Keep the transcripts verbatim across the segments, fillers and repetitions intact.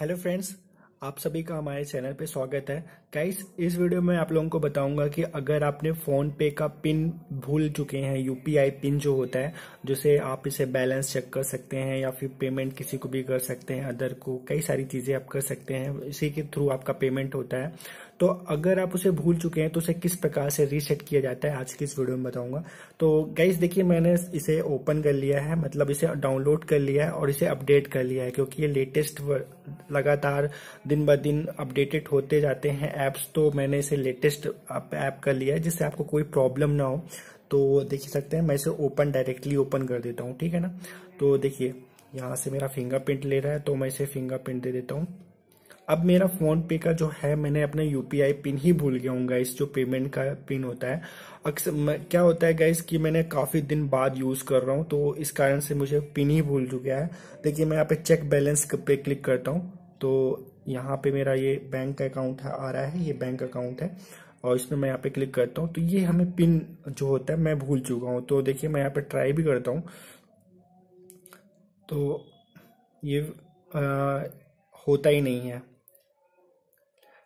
Hello friends, आप सभी का हमारे चैनल पे स्वागत है। गाइस, इस वीडियो में आप लोगों को बताऊंगा कि अगर आपने फोन पे का पिन भूल चुके हैं, यूपीआई पिन जो होता है, जिसे आप इसे बैलेंस चेक कर सकते हैं या फिर पेमेंट किसी को भी कर सकते हैं, अदर को कई सारी चीज़ें आप कर सकते हैं, इसी के थ्रू आपका पेमेंट होता है। तो अगर आप उसे भूल चुके हैं तो उसे किस प्रकार से रीसेट किया जाता है, आज की इस वीडियो में बताऊंगा। तो गाइस देखिए, मैंने इसे ओपन कर लिया है, मतलब इसे डाउनलोड कर लिया है और इसे अपडेट कर लिया है, क्योंकि ये लेटेस्ट लगातार दिन ब दिन अपडेटेड होते जाते हैं ऐप्स। तो मैंने इसे लेटेस्ट ऐप कर लिया है जिससे आपको कोई प्रॉब्लम ना हो। तो देख सकते हैं, मैं इसे ओपन डायरेक्टली ओपन कर देता हूँ, ठीक है ना। तो देखिए, यहाँ से मेरा फिंगरप्रिंट ले रहा है तो मैं इसे फिंगरप्रिंट दे देता हूँ। अब मेरा फोन पे का जो है, मैंने अपना यूपीआई पिन ही भूल गया हूँ गाइस, जो पेमेंट का पिन होता है। अक्सर क्या होता है गाइस कि मैंने काफ़ी दिन बाद यूज़ कर रहा हूँ, तो इस कारण से मुझे पिन ही भूल चुका है। देखिए, मैं यहाँ पे चेक बैलेंस पे क्लिक करता हूँ तो यहाँ पे मेरा ये बैंक अकाउंट आ रहा है, ये बैंक अकाउंट है और इसमें मैं यहाँ पे क्लिक करता हूँ तो ये हमें पिन जो होता है मैं भूल चुका हूँ। तो देखिए, मैं यहाँ पे ट्राई भी करता हूँ तो ये आ, होता ही नहीं है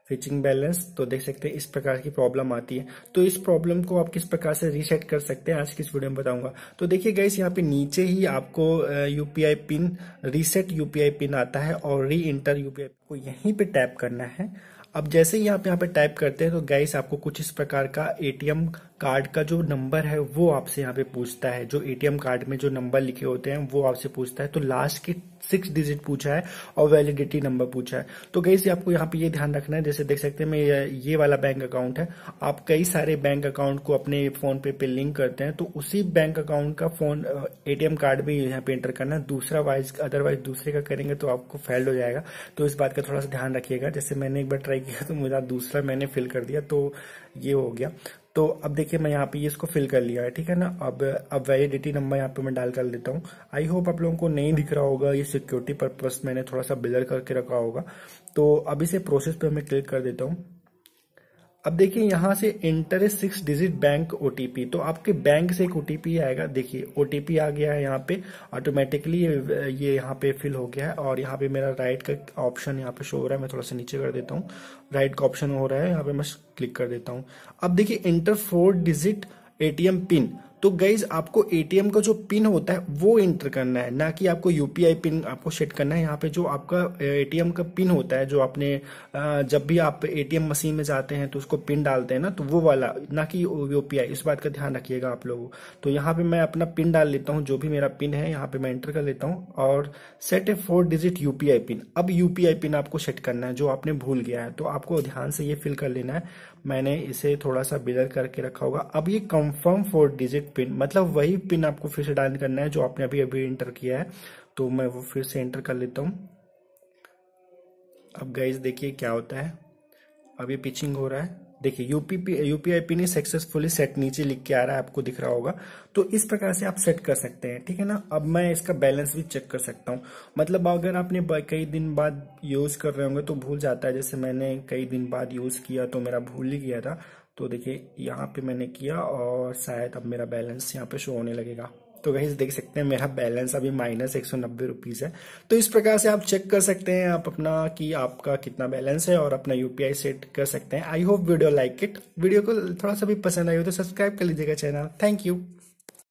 फिचिंग बैलेंस। तो देख सकते हैं, इस प्रकार की प्रॉब्लम आती है। तो इस प्रॉब्लम को आप किस प्रकार से रीसेट कर सकते हैं, आज की इस वीडियो में बताऊंगा। तो देखिए गाइस, यहाँ पे नीचे ही आपको UPI PIN reset UPI PIN आता है और री इंटर यूपीआई को यहीं पे टैप करना है। अब जैसे ही आप यहाँ पे टाइप करते हैं तो गाइस आपको कुछ इस प्रकार का एटीएम कार्ड का जो नंबर है वो आपसे यहाँ पे पूछता है। जो एटीएम कार्ड में जो नंबर लिखे होते हैं वो आपसे पूछता है। तो लास्ट के सिक्स डिजिट पूछा है और वैलिडिटी नंबर पूछा है। तो गाइस आपको यहाँ पे ये ध्यान रखना है, जैसे देख सकते हैं मैं ये वाला बैंक अकाउंट है। आप कई सारे बैंक अकाउंट को अपने फोन पे पे लिंक करते हैं तो उसी बैंक अकाउंट का फोन एटीएम कार्ड भी यहाँ पे एंटर करना है। दूसरा वाइज अदरवाइज दूसरे का करेंगे तो आपको फेल हो जाएगा। तो इस बात का थोड़ा सा ध्यान रखिएगा। जैसे मैंने एक बार ट्राई किया तो मेरा दूसरा मैंने फिल कर दिया तो ये हो गया। तो अब देखिए, मैं यहाँ पे इसको फिल कर लिया है, ठीक है ना। अब अब वैलिडिटी नंबर यहाँ पे मैं डाल कर देता हूँ। आई होप आप लोगों को नहीं दिख रहा होगा, ये सिक्योरिटी पर्पस मैंने थोड़ा सा ब्लर करके रखा होगा। तो अब इसे प्रोसेस पे मैं क्लिक कर देता हूँ। अब देखिए, यहाँ से enter a six digit bank OTP, तो आपके बैंक से एक ओटीपी आएगा। देखिए, ओटीपी आ गया है यहाँ पे, ऑटोमेटिकली ये यहाँ पे फिल हो गया है और यहाँ पे मेरा राइट का ऑप्शन यहाँ पे शो हो रहा है। मैं थोड़ा सा नीचे कर देता हूँ, राइट का ऑप्शन हो रहा है, यहाँ पे मैं क्लिक कर देता हूँ। अब देखिए, enter four digit ATM PIN. तो गाइज आपको एटीएम का जो पिन होता है वो एंटर करना है, ना कि आपको यूपीआई पिन आपको सेट करना है। यहाँ पे जो आपका एटीएम का पिन होता है, जो आपने जब भी आप एटीएम मशीन में जाते हैं तो उसको पिन डालते हैं ना, तो वो वाला, ना कि यूपीआई। इस बात का ध्यान रखिएगा आप लोग। तो यहाँ पे मैं अपना पिन डाल लेता हूँ, जो भी मेरा पिन है यहाँ पे मैं एंटर कर लेता हूँ और set a four digit UPI PIN. अब यूपीआई पिन आपको सेट करना है जो आपने भूल गया है। तो आपको ध्यान से ये फिल कर लेना है। मैंने इसे थोड़ा सा ब्लर करके रखा होगा। अब ये कंफर्म फोर डिजिट पिन, मतलब वही पिन आपको फिर से डायल करना है जो आपने अभी अभी एंटर किया है। तो मैं वो फिर से एंटर कर लेता हूँ। अब गाइस देखिए क्या होता है, अभी पिचिंग हो रहा है। देखिए, यूपीपी यूपीआई पिन सक्सेसफुली सेट नीचे लिख के आ रहा है, आपको दिख रहा होगा। तो इस प्रकार से आप सेट कर सकते हैं, ठीक है ना। अब मैं इसका बैलेंस भी चेक कर सकता हूँ। मतलब अगर आपने कई दिन बाद यूज कर रहे होंगे तो भूल जाता है। जैसे मैंने कई दिन बाद यूज किया तो मेरा भूल ही गया था। तो देखिए, यहाँ पे मैंने किया और शायद अब मेरा बैलेंस यहाँ पे शो होने लगेगा। तो गाइस देख सकते हैं, मेरा बैलेंस अभी माइनस एक सौ नब्बे रुपीज़ है। तो इस प्रकार से आप चेक कर सकते हैं आप अपना कि आपका कितना बैलेंस है और अपना यूपीआई सेट कर सकते हैं। I hope video like it. Video को थोड़ा सा भी पसंद आई हो तो सब्सक्राइब कर लीजिएगा चैनल। Thank you.